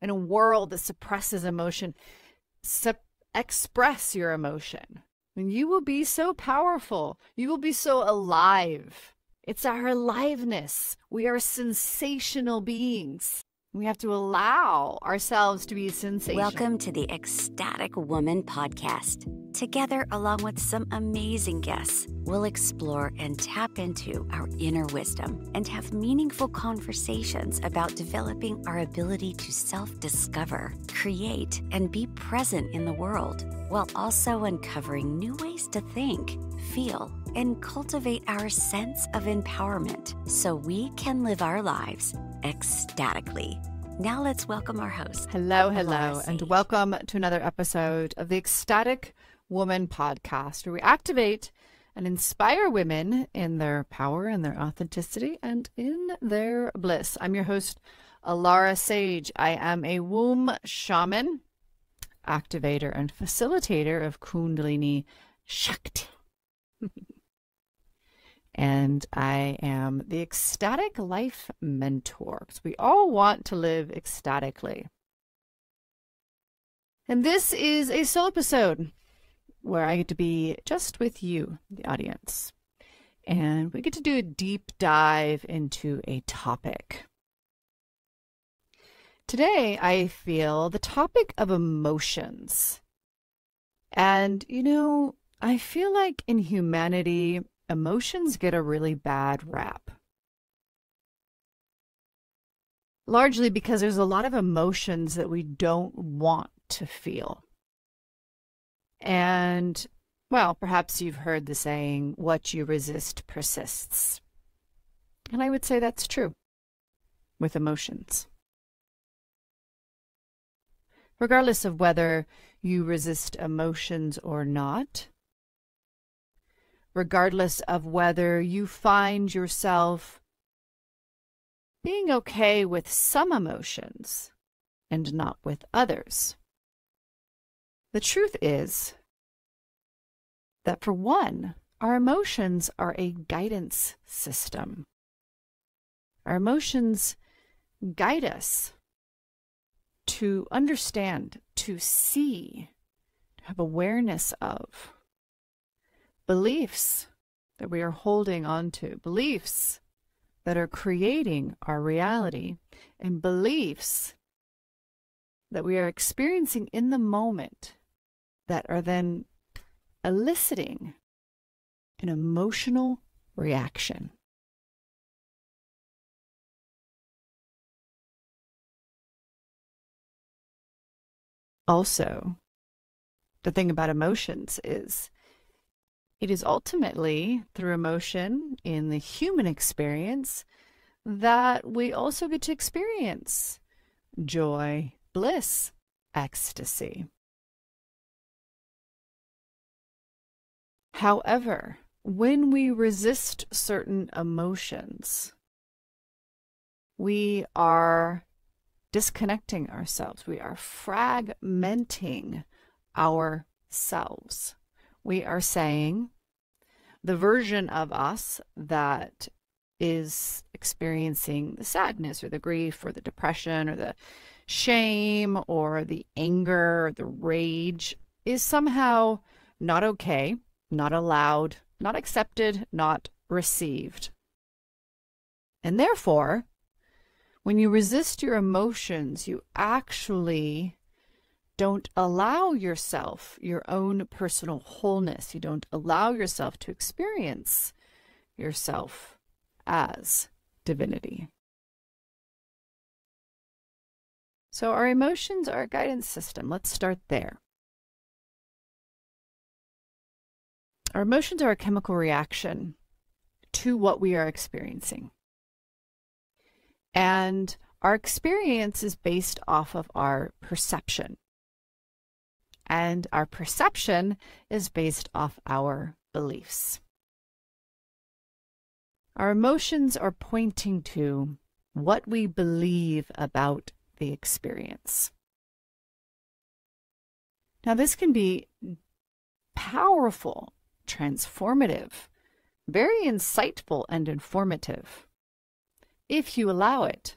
in a world that suppresses emotion, express your emotion. And you will be so powerful. You will be so alive. It's our aliveness. We are sensational beings. We have to allow ourselves to be sensational. Welcome to the Ecstatic Woman Podcast. Together, along with some amazing guests, we'll explore and tap into our inner wisdom and have meaningful conversations about developing our ability to self-discover, create, and be present in the world, while also uncovering new ways to think, feel, and cultivate our sense of empowerment so we can live our lives ecstatically. Now let's welcome our host. Hello, hello, and welcome to another episode of the Ecstatic Woman Podcast, where we activate and inspire women in their power and their authenticity and in their bliss. I'm your host, Alara Sage. I am a womb shaman, activator, and facilitator of Kundalini Shakti. And I am the Ecstatic Life Mentor, because we all want to live ecstatically. And this is a solo episode where I get to be just with you, the audience. And we get to do a deep dive into a topic. Today, I feel the topic of emotions. And, you know, I feel like in humanity, emotions get a really bad rap. Largely because there's a lot of emotions that we don't want to feel. And, well, perhaps you've heard the saying, what you resist persists. And I would say that's true with emotions. Regardless of whether you resist emotions or not, regardless of whether you find yourself being okay with some emotions and not with others. The truth is that, for one, our emotions are a guidance system. Our emotions guide us to understand, to see, to have awareness of beliefs that we are holding on to, beliefs that are creating our reality, and beliefs that we are experiencing in the moment that are then eliciting an emotional reaction. Also, the thing about emotions is, it is ultimately through emotion in the human experience that we also get to experience joy, bliss, ecstasy. However, when we resist certain emotions, we are disconnecting ourselves. We are fragmenting ourselves. We are saying the version of us that is experiencing the sadness or the grief or the depression or the shame or the anger or the rage is somehow not okay, not allowed, not accepted, not received. And therefore, when you resist your emotions, you actually don't allow yourself your own personal wholeness. You don't allow yourself to experience yourself as divinity. So our emotions are a guidance system. Let's start there. Our emotions are a chemical reaction to what we are experiencing. And our experience is based off of our perception. And our perception is based off our beliefs. Our emotions are pointing to what we believe about the experience. Now, this can be powerful, transformative, very insightful and informative, if you allow it.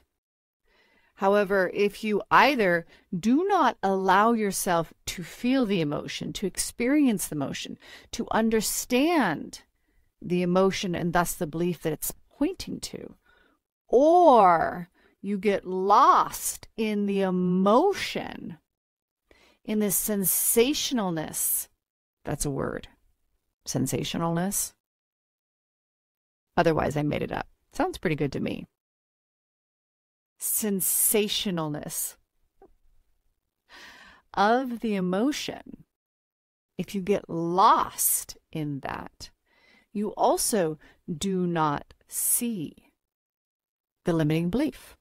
However, if you either do not allow yourself to feel the emotion, to experience the emotion, to understand the emotion and thus the belief that it's pointing to, or you get lost in the emotion, in the sensationalness. That's a word. Sensationalness. Otherwise, I made it up. Sounds pretty good to me. Sensationalness of the emotion. If you get lost in that, you also do not see the limiting belief.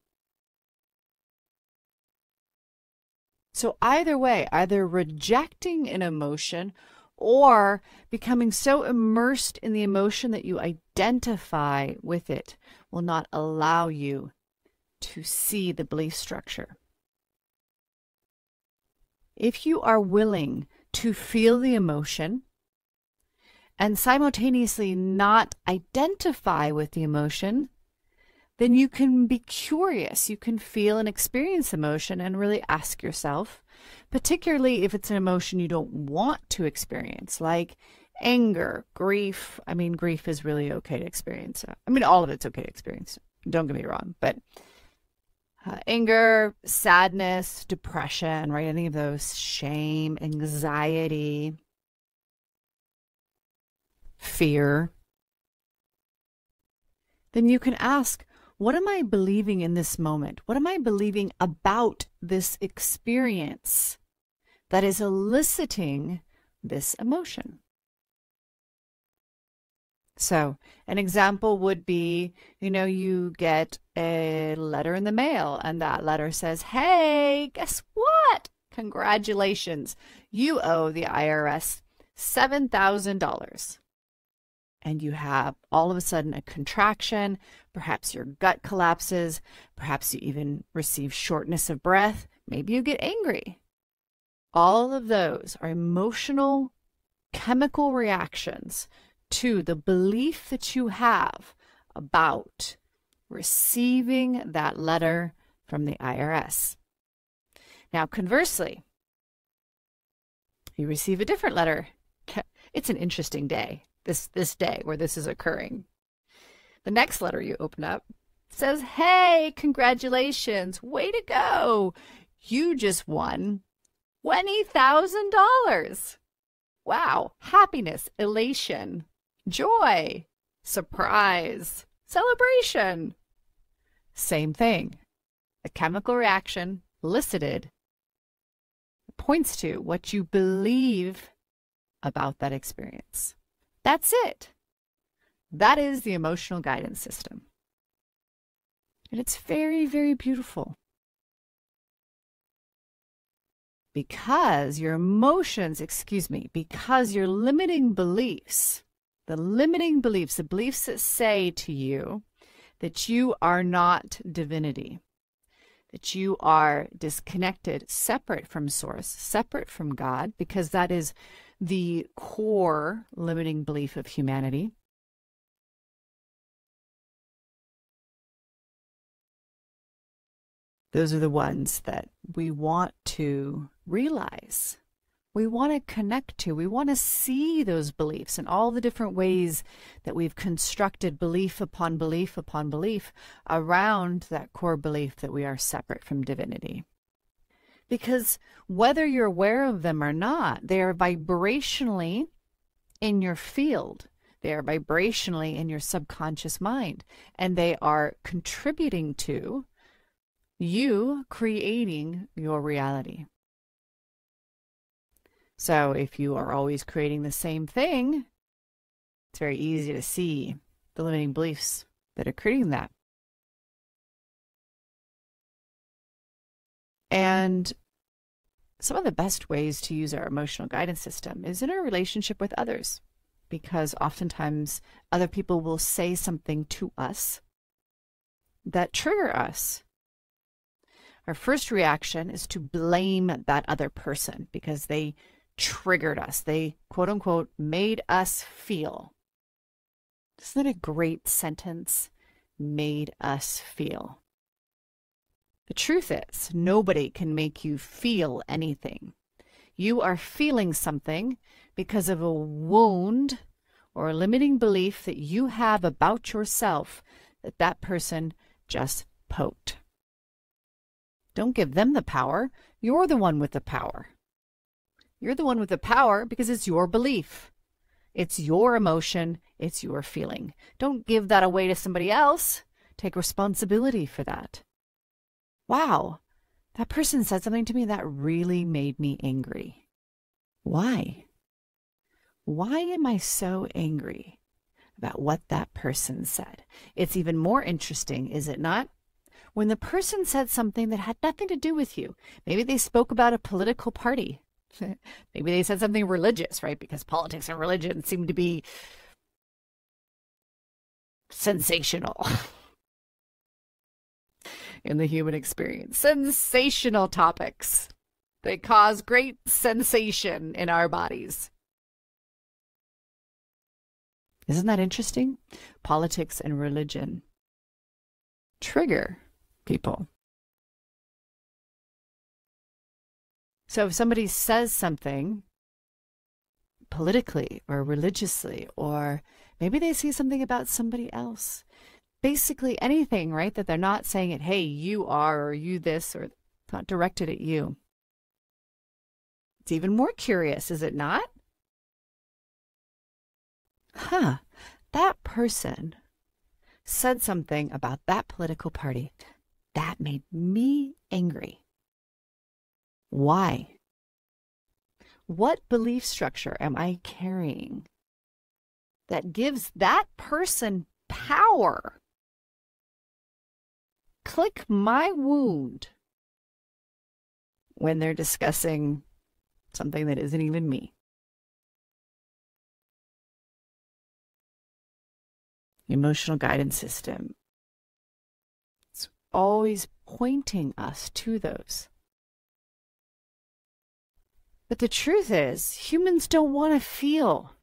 So either way, either rejecting an emotion or becoming so immersed in the emotion that you identify with it will not allow you to see the belief structure. If you are willing to feel the emotion and simultaneously not identify with the emotion, then you can be curious. You can feel and experience emotion and really ask yourself, particularly if it's an emotion you don't want to experience, like anger, grief. I mean, grief is really okay to experience. I mean, all of it's okay to experience. Don't get me wrong, but anger, sadness, depression, right? Any of those, shame, anxiety, fear. Then you can ask, what am I believing in this moment? What am I believing about this experience that is eliciting this emotion? So an example would be, you know, you get a letter in the mail and that letter says, hey, guess what? Congratulations. You owe the IRS $7,000. And you have all of a sudden a contraction, perhaps your gut collapses, perhaps you even receive shortness of breath, maybe you get angry. All of those are emotional, chemical reactions to the belief that you have about receiving that letter from the IRS. Now, conversely, you receive a different letter. It's an interesting day. This day where this is occurring. The next letter you open up says, hey, congratulations, way to go. You just won $20,000. Wow, happiness, elation, joy, surprise, celebration. Same thing. The chemical reaction elicited points to what you believe about that experience. That's it. That is the emotional guidance system. And it's very, very beautiful. Because your emotions, because your limiting beliefs, the beliefs that say to you that you are not divinity, that you are disconnected, separate from source, separate from God, because that is the core limiting belief of humanity. Those are the ones that we want to realize. We want to connect to. We want to see those beliefs in all the different ways that we've constructed belief upon belief upon belief around that core belief that we are separate from divinity. Because whether you're aware of them or not, they are vibrationally in your field. They are vibrationally in your subconscious mind. And they are contributing to you creating your reality. So if you are always creating the same thing, it's very easy to see the limiting beliefs that are creating that. And some of the best ways to use our emotional guidance system is in our relationship with others, because oftentimes other people will say something to us that trigger us. Our first reaction is to blame that other person because they triggered us. They, quote unquote, made us feel. Isn't that a great sentence? Made us feel. The truth is, nobody can make you feel anything. You are feeling something because of a wound or a limiting belief that you have about yourself that that person just poked. Don't give them the power. You're the one with the power. You're the one with the power because it's your belief. It's your emotion. It's your feeling. Don't give that away to somebody else. Take responsibility for that. Wow, that person said something to me that really made me angry. Why? Why am I so angry about what that person said? It's even more interesting, is it not? When the person said something that had nothing to do with you. Maybe they spoke about a political party. Maybe they said something religious, right? Because politics and religion seem to be sensational in the human experience. Sensational topics. They cause great sensation in our bodies. Isn't that interesting? Politics and religion trigger people. So if somebody says something politically or religiously, or maybe they see something about somebody else, basically anything, right, that they're not saying it, hey, you are, or you this, or it's not directed at you. It's even more curious, is it not? Huh, that person said something about that political party that made me angry. Why? What belief structure am I carrying that gives that person power? Click my wound when they're discussing something that isn't even me. Emotional guidance system. It's always pointing us to those. But the truth is, humans don't want to feel.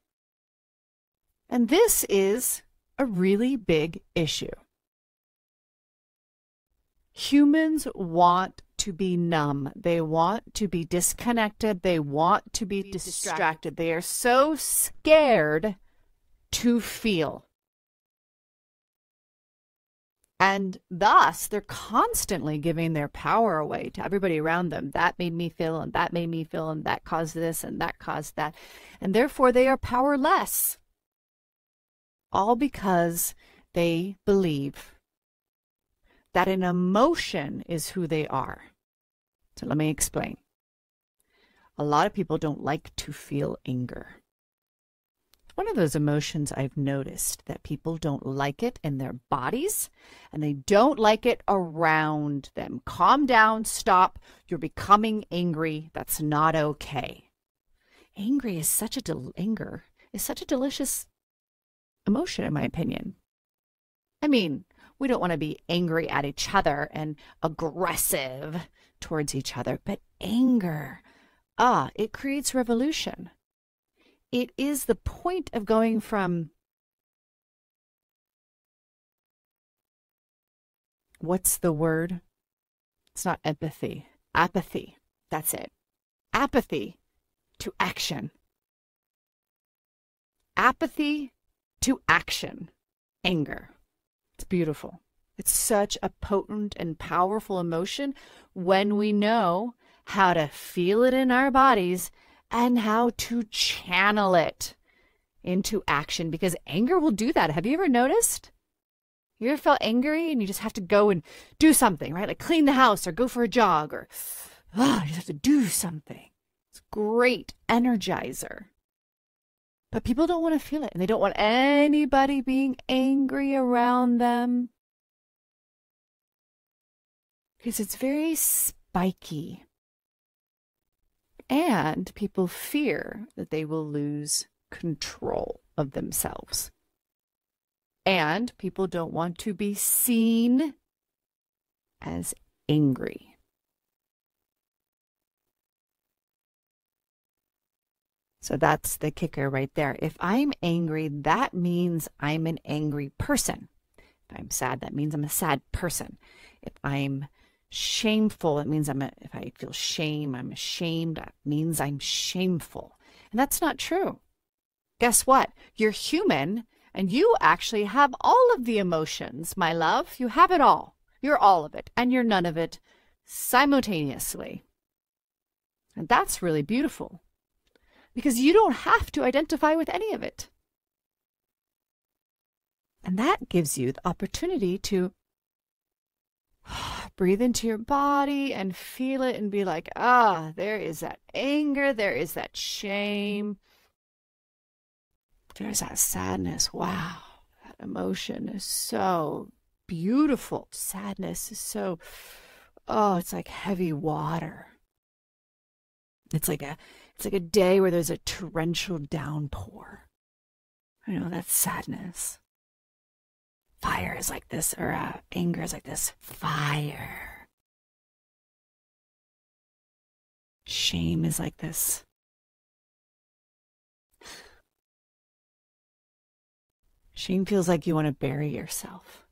And this is a really big issue. Humans want to be numb. They want to be disconnected. They want to be distracted. They are so scared to feel. And thus, they're constantly giving their power away to everybody around them. That made me feel, and that made me feel, and that caused this, and that caused that. And therefore, they are powerless. All because they believe that an emotion is who they are. So let me explain. A lot of people don't like to feel anger. One of those emotions I've noticed that people don't like it in their bodies, and they don't like it around them. Calm down, stop. You're becoming angry. That's not okay. Anger is such a delicious emotion, in my opinion. I mean, we don't want to be angry at each other and aggressive towards each other, but anger, it creates revolution. It is the point of going from what's the word? It's not empathy. Apathy. That's it. Apathy to action. Apathy to action. Anger. It's beautiful. It's such a potent and powerful emotion when we know how to feel it in our bodies and how to channel it into action, because anger will do that. Have you ever noticed? You ever felt angry and you just have to go and do something, right? Like clean the house or go for a jog, or you just have to do something. It's a great energizer. But people don't want to feel it, and they don't want anybody being angry around them because it's very spiky. And people fear that they will lose control of themselves. And people don't want to be seen as angry. So that's the kicker right there. If I'm angry, that means I'm an angry person. If I'm sad, that means I'm a sad person. If I'm Shameful, it means if I feel shame, I'm ashamed, that means I'm shameful. And that's not true. Guess what? You're human and you actually have all of the emotions, my love. You have it all. You're all of it and you're none of it simultaneously. And that's really beautiful because you don't have to identify with any of it. And that gives you the opportunity to breathe into your body and feel it and be like, ah, there is that anger. There is that shame. There's that sadness. Wow. That emotion is so beautiful. Sadness is so, oh, it's like heavy water. It's like a day where there's a torrential downpour. You know, that's sadness. Fire is like this, or anger is like this. Fire. Shame is like this. Shame feels like you want to bury yourself.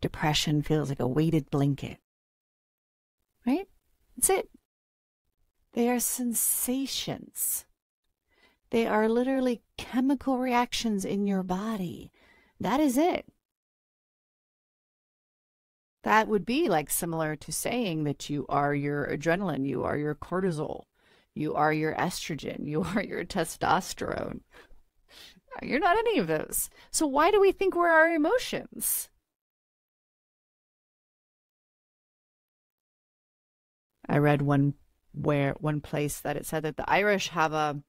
Depression feels like a weighted blanket. Right? That's it. They are sensations. They are literally chemical reactions in your body. That is it. That would be like similar to saying that you are your adrenaline, you are your cortisol, you are your estrogen, you are your testosterone. You're not any of those. So why do we think we're our emotions? I read one place that it said that the Irish have a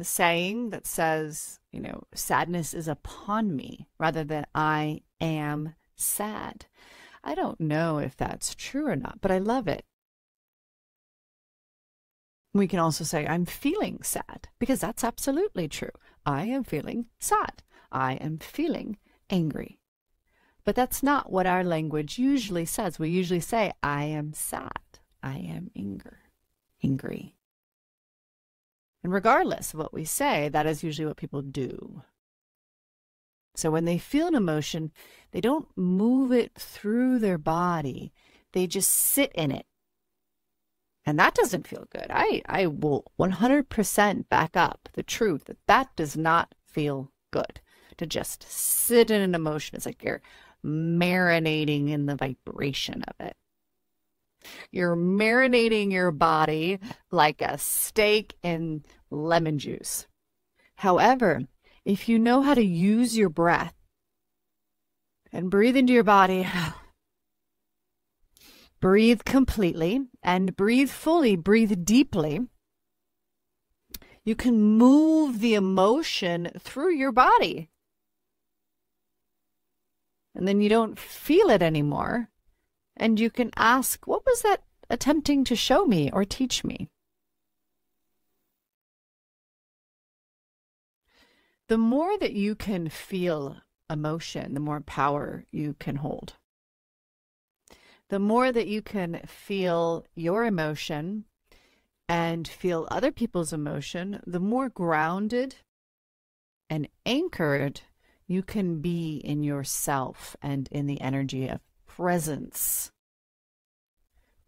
saying that says, you know, sadness is upon me rather than I am sad. I don't know if that's true or not, but I love it. We can also say I'm feeling sad because that's absolutely true. I am feeling sad. I am feeling angry. But that's not what our language usually says. We usually say I am sad. I am angry. And regardless of what we say, that is usually what people do. So when they feel an emotion, they don't move it through their body. They just sit in it. And that doesn't feel good. I will 100% back up the truth that that does not feel good. To just sit in an emotion, it's like you're marinating in the vibration of it. You're marinating your body like a steak in lemon juice. However, if you know how to use your breath and breathe into your body, breathe completely and breathe fully, breathe deeply, you can move the emotion through your body. And then you don't feel it anymore. And you can ask, what was that attempting to show me or teach me? The more that you can feel emotion, the more power you can hold. The more that you can feel your emotion and feel other people's emotion, the more grounded and anchored you can be in yourself and in the energy of presence.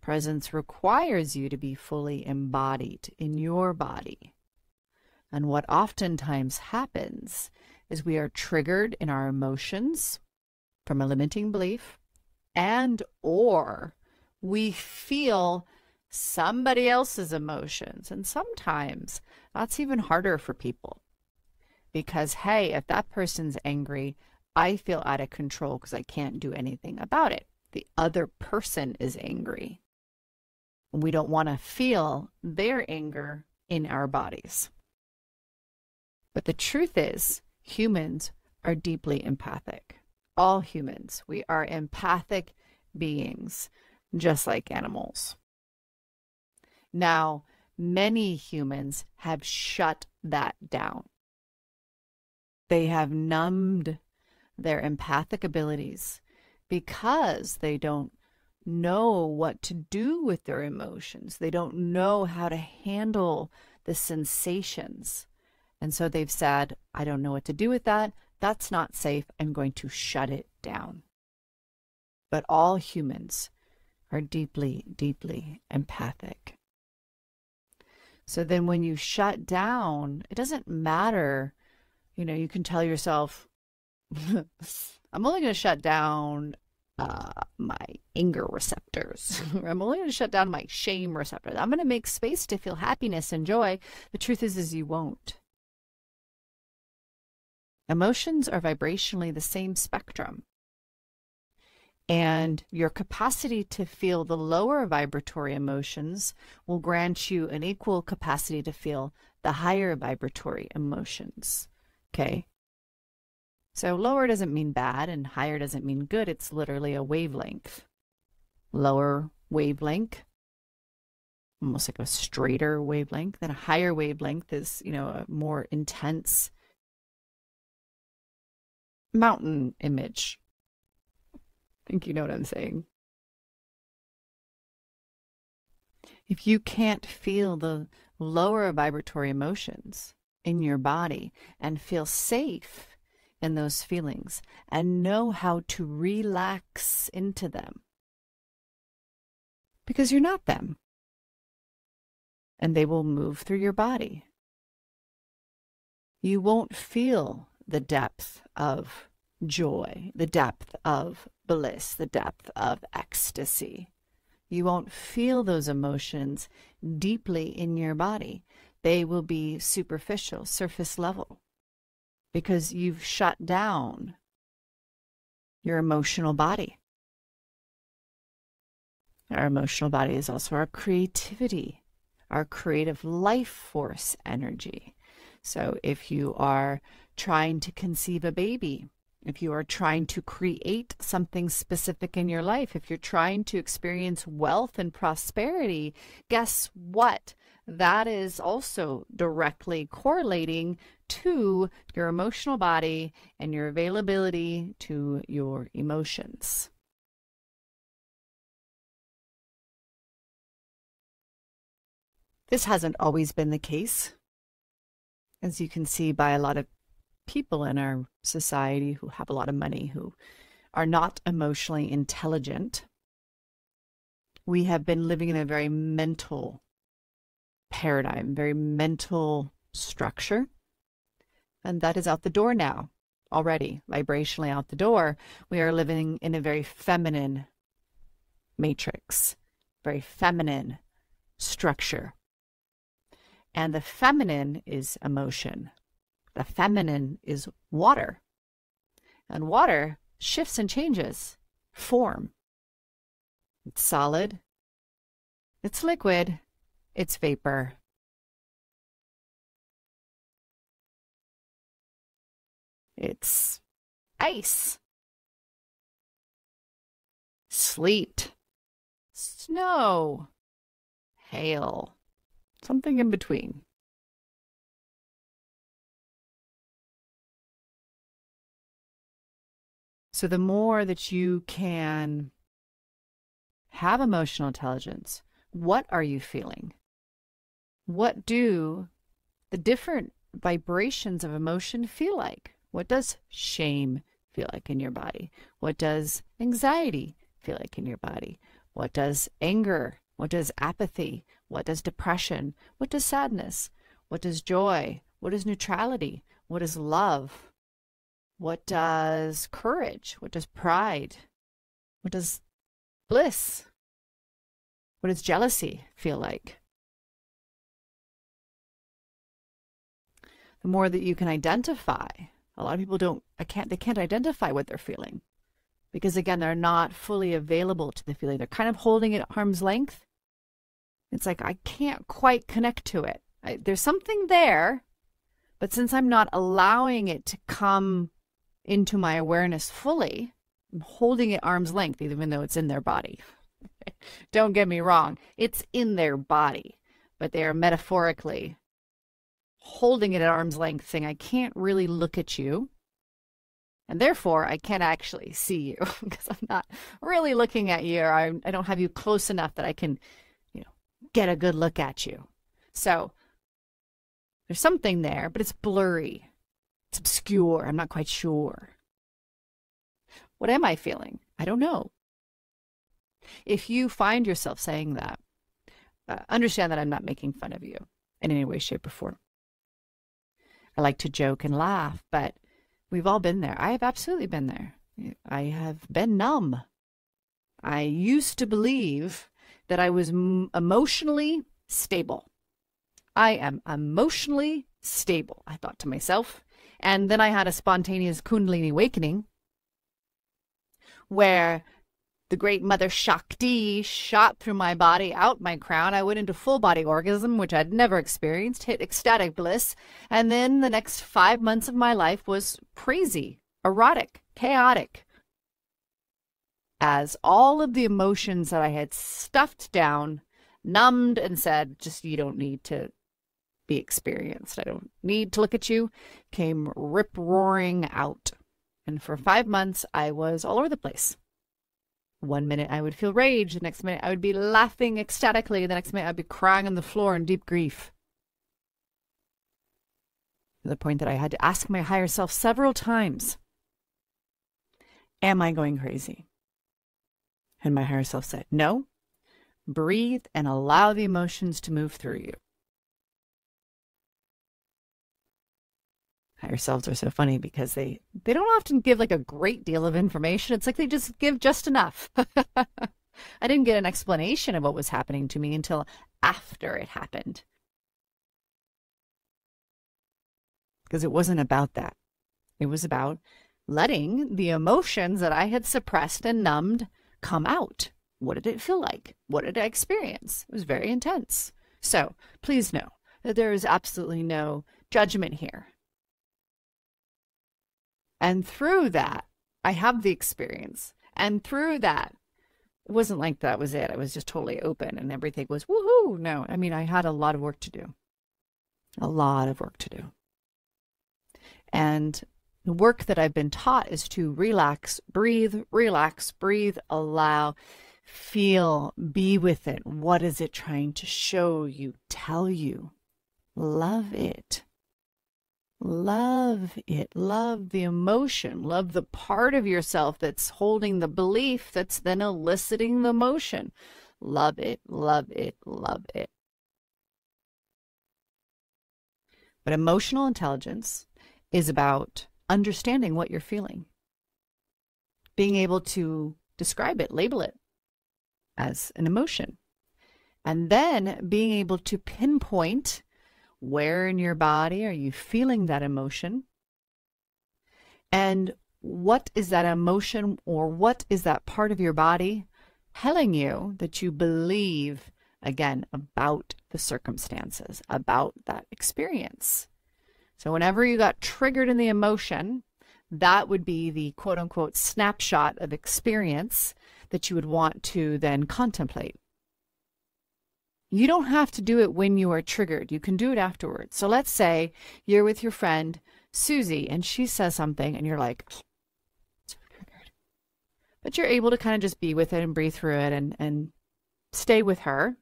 Presence requires you to be fully embodied in your body. And what oftentimes happens is we are triggered in our emotions from a limiting belief, and or we feel somebody else's emotions. And sometimes that's even harder for people because, hey, if that person's angry, I feel out of control because I can't do anything about it. The other person is angry. We don't want to feel their anger in our bodies. But the truth is, humans are deeply empathic. All humans, we are empathic beings, just like animals. Now, many humans have shut that down. They have numbed their empathic abilities because they don't know what to do with their emotions. They don't know how to handle the sensations. And so they've said, I don't know what to do with that. That's not safe. I'm going to shut it down. but all humans are deeply, deeply empathic. So then when you shut down, it doesn't matter. You know, you can tell yourself, I'm only going to shut down my anger receptors. I'm only going to shut down my shame receptors. I'm going to make space to feel happiness and joy. The truth is you won't. Emotions are vibrationally the same spectrum. And your capacity to feel the lower vibratory emotions will grant you an equal capacity to feel the higher vibratory emotions. Okay? So lower doesn't mean bad and higher doesn't mean good. It's literally a wavelength. Lower wavelength, almost like a straighter wavelength. Then a higher wavelength is, you know, a more intense mountain image. I think you know what I'm saying. If you can't feel the lower vibratory emotions in your body and feel safe in those feelings and know how to relax into them, because you're not them, and they will move through your body, you won't feel the depth of joy, the depth of bliss, the depth of ecstasy. You won't feel those emotions deeply in your body. They will be superficial, surface level, because you've shut down your emotional body. Our emotional body is also our creativity, our creative life force energy. So if you are trying to conceive a baby, if you are trying to create something specific in your life, if you're trying to experience wealth and prosperity, guess what? That is also directly correlating to your emotional body and your availability to your emotions. This hasn't always been the case, as you can see by a lot of people in our society who have a lot of money, who are not emotionally intelligent. We have been living in a very mental paradigm, very mental structure. And that is out the door now, already, vibrationally out the door. We are living in a very feminine matrix, very feminine structure. And the feminine is emotion. The feminine is water. And water shifts and changes form. It's solid. It's liquid. It's vapor. It's ice, sleet, snow, hail, something in between. So the more that you can have emotional intelligence, what are you feeling? What do the different vibrations of emotion feel like? What does shame feel like in your body? What does anxiety feel like in your body? What does anger? What does apathy? What does depression? What does sadness? What does joy? What is neutrality? What is love? What does courage? What does pride? What does bliss? What does jealousy feel like? The more that you can identify. A lot of people don't, they can't identify what they're feeling because, again, they're not fully available to the feeling. They're kind of holding it at arm's length. It's like, I can't quite connect to it. There's something there, but since I'm not allowing it to come into my awareness fully, I'm holding it at arm's length, even though it's in their body. Don't get me wrong. It's in their body, but they are metaphorically holding it at arm's length, saying, I can't really look at you, and therefore I can't actually see you because I'm not really looking at you, or I don't have you close enough that I can, you know, get a good look at you. So there's something there, but it's blurry. It's obscure. I'm not quite sure. What am I feeling? I don't know. If you find yourself saying that, understand that I'm not making fun of you in any way, shape, or form. I like to joke and laugh, but we've all been there. I have absolutely been there. I have been numb. I used to believe that I was emotionally stable. I am emotionally stable, I thought to myself. And then I had a spontaneous Kundalini awakening where the great mother Shakti shot through my body, out my crown. I went into full body orgasm, which I'd never experienced, hit ecstatic bliss. And then the next 5 months of my life was crazy, erotic, chaotic, as all of the emotions that I had stuffed down, numbed, and said, just, you don't need to be experienced, I don't need to look at you, came rip-roaring out. And for 5 months, I was all over the place. 1 minute, I would feel rage. The next minute, I would be laughing ecstatically. The next minute, I'd be crying on the floor in deep grief. To the point that I had to ask my higher self several times, am I going crazy? And my higher self said, no, breathe and allow the emotions to move through you. Higher selves are so funny because they don't often give like a great deal of information. It's like they just give just enough. I didn't get an explanation of what was happening to me until after it happened. Because it wasn't about that. It was about letting the emotions that I had suppressed and numbed come out. What did it feel like? What did I experience? It was very intense. So please know that there is absolutely no judgment here. And through that, I have the experience. And through that, it wasn't like that was it. I was just totally open and everything was woohoo. No, I mean, I had a lot of work to do. A lot of work to do. And the work that I've been taught is to relax, breathe, allow, feel, be with it. What is it trying to show you, tell you? Love it. Love it. Love the emotion. Love the part of yourself that's holding the belief that's then eliciting the emotion. Love it, love it, love it. But emotional intelligence is about understanding what you're feeling, being able to describe it, label it as an emotion, and then being able to pinpoint where in your body are you feeling that emotion, and what is that emotion or what is that part of your body telling you that you believe, again, about the circumstances, about that experience. So whenever you got triggered in the emotion, that would be the quote-unquote snapshot of experience that you would want to then contemplate. You don't have to do it when you are triggered. You can do it afterwards. So let's say you're with your friend, Susie, and she says something and you're like, so triggered. But you're able to kind of just be with it and breathe through it and stay with her.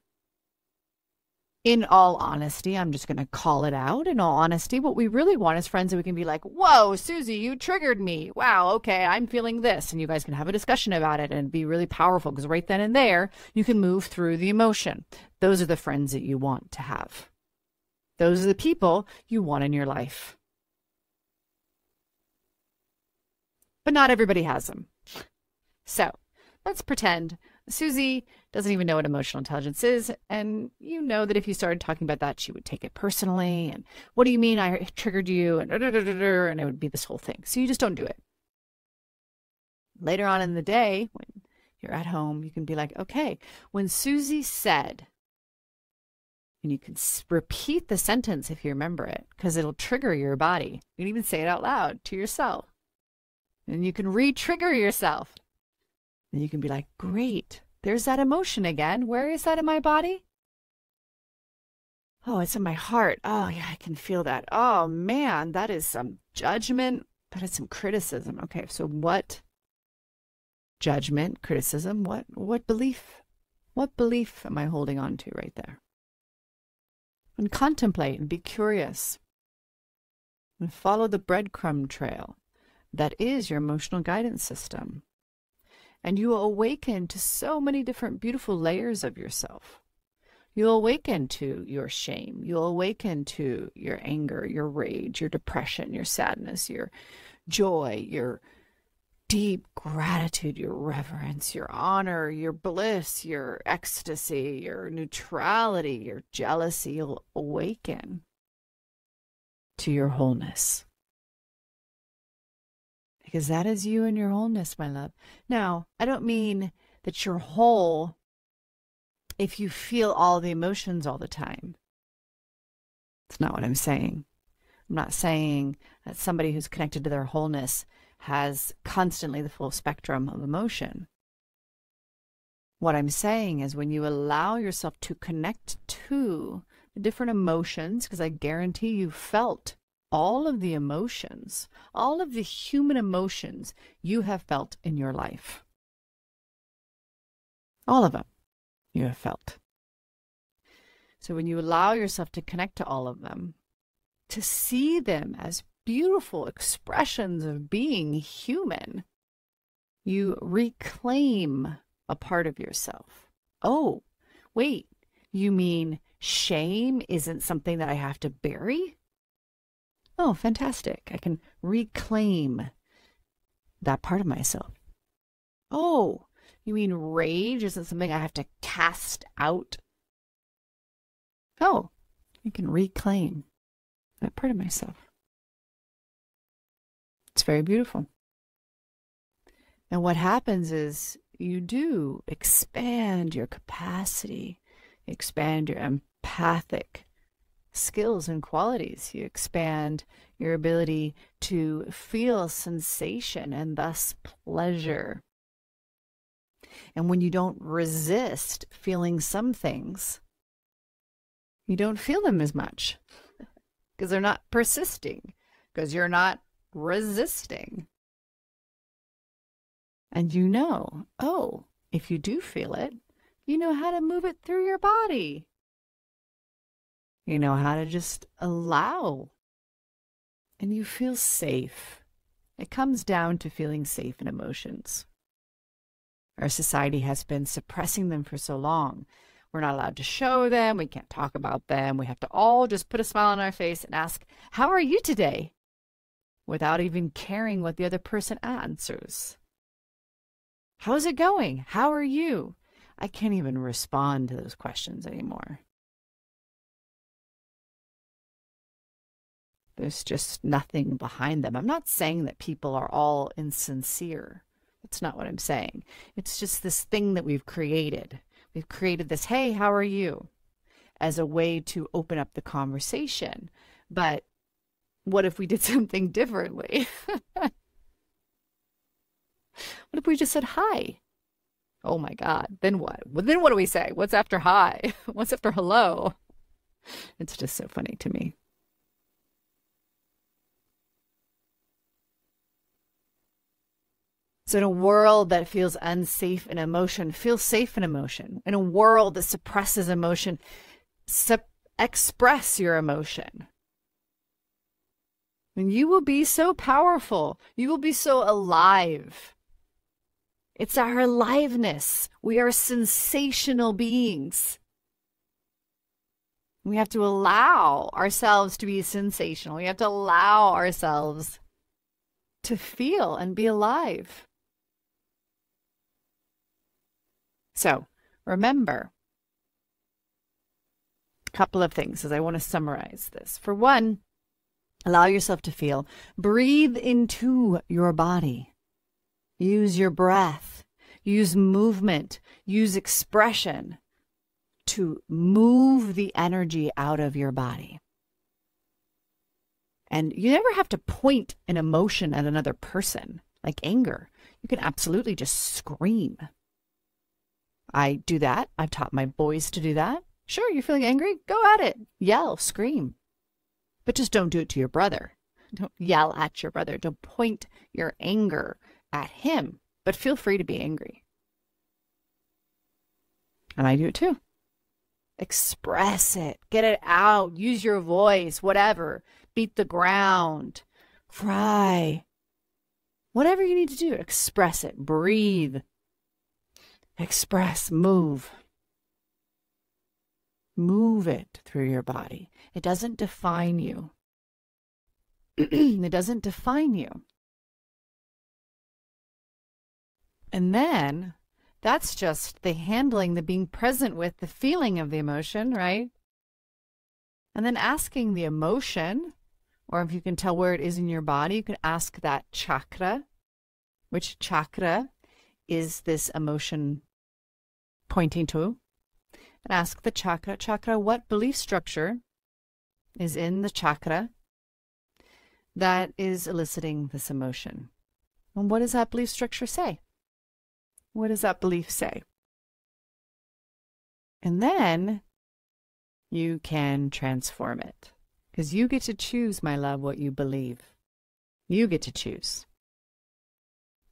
In all honesty, I'm just going to call it out. In all honesty, what we really want is friends that we can be like, whoa, Susie, you triggered me. Wow, okay, I'm feeling this. And you guys can have a discussion about it and be really powerful because right then and there, you can move through the emotion. Those are the friends that you want to have. Those are the people you want in your life. But not everybody has them. So let's pretend Susie doesn't even know what emotional intelligence is, and you know that if you started talking about that, she would take it personally, and what do you mean I triggered you, and it would be this whole thing. So you just don't do it. Later on in the day, when you're at home, you can be like, okay, when Susie said, and you can repeat the sentence if you remember it, because it'll trigger your body. You can even say it out loud to yourself, and you can re-trigger yourself. And you can be like, great, there's that emotion again. Where is that in my body? Oh, it's in my heart. Oh, yeah, I can feel that. Oh, man, that is some judgment. That is some criticism. Okay, so what judgment, criticism, what belief am I holding on to right there? And contemplate and be curious. And follow the breadcrumb trail that is your emotional guidance system. and you will awaken to so many different beautiful layers of yourself. You'll awaken to your shame. You'll awaken to your anger, your rage, your depression, your sadness, your joy, your deep gratitude, your reverence, your honor, your bliss, your ecstasy, your neutrality, your jealousy. You'll awaken to your wholeness. Because that is you and your wholeness, my love. Now, I don't mean that you're whole if you feel all the emotions all the time. That's not what I'm saying. I'm not saying that somebody who's connected to their wholeness has constantly the full spectrum of emotion. What I'm saying is when you allow yourself to connect to the different emotions, because I guarantee you felt all of the emotions, all of the human emotions you have felt in your life. All of them you have felt. So when you allow yourself to connect to all of them, to see them as beautiful expressions of being human, you reclaim a part of yourself. Oh, wait, you mean shame isn't something that I have to bury? Oh, fantastic. I can reclaim that part of myself. Oh, you mean rage isn't something I have to cast out? Oh, I can reclaim that part of myself. It's very beautiful. And what happens is you do expand your capacity, expand your empathic skills and qualities. You expand your ability to feel sensation and thus pleasure. And when you don't resist feeling some things, you don't feel them as much because they're not persisting, because you're not resisting. And you know, oh, if you do feel it, you know how to move it through your body. You know how to just allow. And you feel safe. It comes down to feeling safe in emotions. Our society has been suppressing them for so long. We're not allowed to show them. We can't talk about them. We have to all just put a smile on our face and ask, how are you today? Without even caring what the other person answers. How's it going? How are you? I can't even respond to those questions anymore. There's just nothing behind them. I'm not saying that people are all insincere. That's not what I'm saying. It's just this thing that we've created. We've created this, hey, how are you? As a way to open up the conversation. But what if we did something differently? What if we just said hi? Oh my God, then what? Well, then what do we say? What's after hi? What's after hello? It's just so funny to me. So in a world that feels unsafe in emotion, feel safe in emotion. In a world that suppresses emotion, express your emotion. And you will be so powerful. You will be so alive. It's our aliveness. We are sensational beings. We have to allow ourselves to be sensational. We have to allow ourselves to feel and be alive. So remember a couple of things as I want to summarize this. For one, allow yourself to feel. Breathe into your body. Use your breath. Use movement. Use expression to move the energy out of your body. And you never have to point an emotion at another person, like anger. You can absolutely just scream. I do that. I've taught my boys to do that. Sure, you're feeling angry? Go at it. Yell, scream. But just don't do it to your brother. Don't yell at your brother. Don't point your anger at him. But feel free to be angry. And I do it too. Express it. Get it out. Use your voice. Whatever. Beat the ground. Cry. Whatever you need to do. Express it. Breathe. express, move. Move it through your body. It doesn't define you. It doesn't define you. And then that's just the handling, the being present with the feeling of the emotion, right? And then asking the emotion, or if you can tell where it is in your body, you can ask that chakra, which chakra is this emotion pointing to, and ask the chakra, what belief structure is in the chakra that is eliciting this emotion? And what does that belief structure say? What does that belief say? And then you can transform it, because you get to choose, my love, what you believe. You get to choose.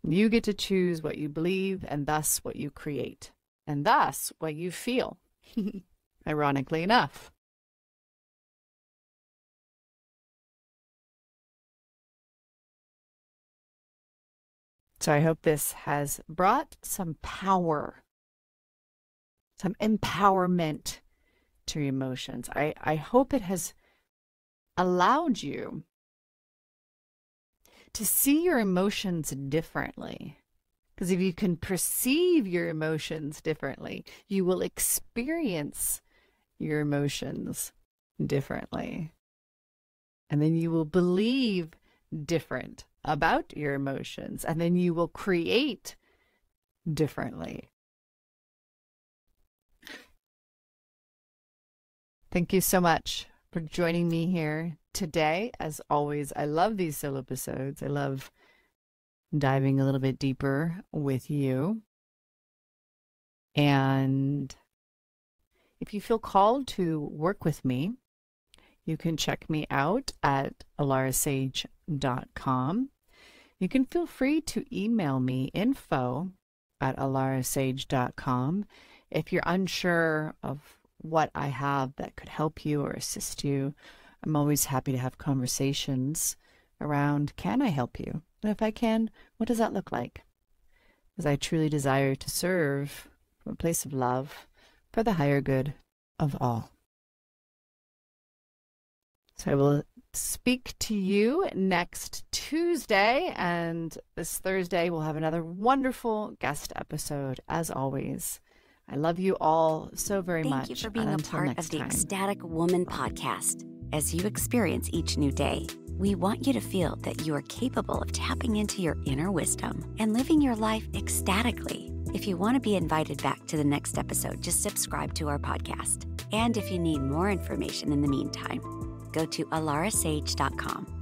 You get to choose what you believe, and thus what you create, and thus what you feel, ironically enough. So I hope this has brought some power, some empowerment to your emotions. I hope it has allowed you to see your emotions differently. Because if you can perceive your emotions differently, you will experience your emotions differently. And then you will believe different about your emotions, and then you will create differently. Thank you so much for joining me here today. As always, I love these solo episodes. I love diving a little bit deeper with you. And if you feel called to work with me, you can check me out at alarasage.com. You can feel free to email me info@alarasage.com if you're unsure of what I have that could help you or assist you. I'm always happy to have conversations around, can I help you? And if I can, what does that look like? Because I truly desire to serve from a place of love for the higher good of all. So I will speak to you next Tuesday, and this Thursday we'll have another wonderful guest episode, as always. I love you all so very much. Thank you for being a part of the Ecstatic Woman Podcast. As you experience each new day, we want you to feel that you are capable of tapping into your inner wisdom and living your life ecstatically. If you want to be invited back to the next episode, just subscribe to our podcast. And if you need more information in the meantime, go to alarasage.com.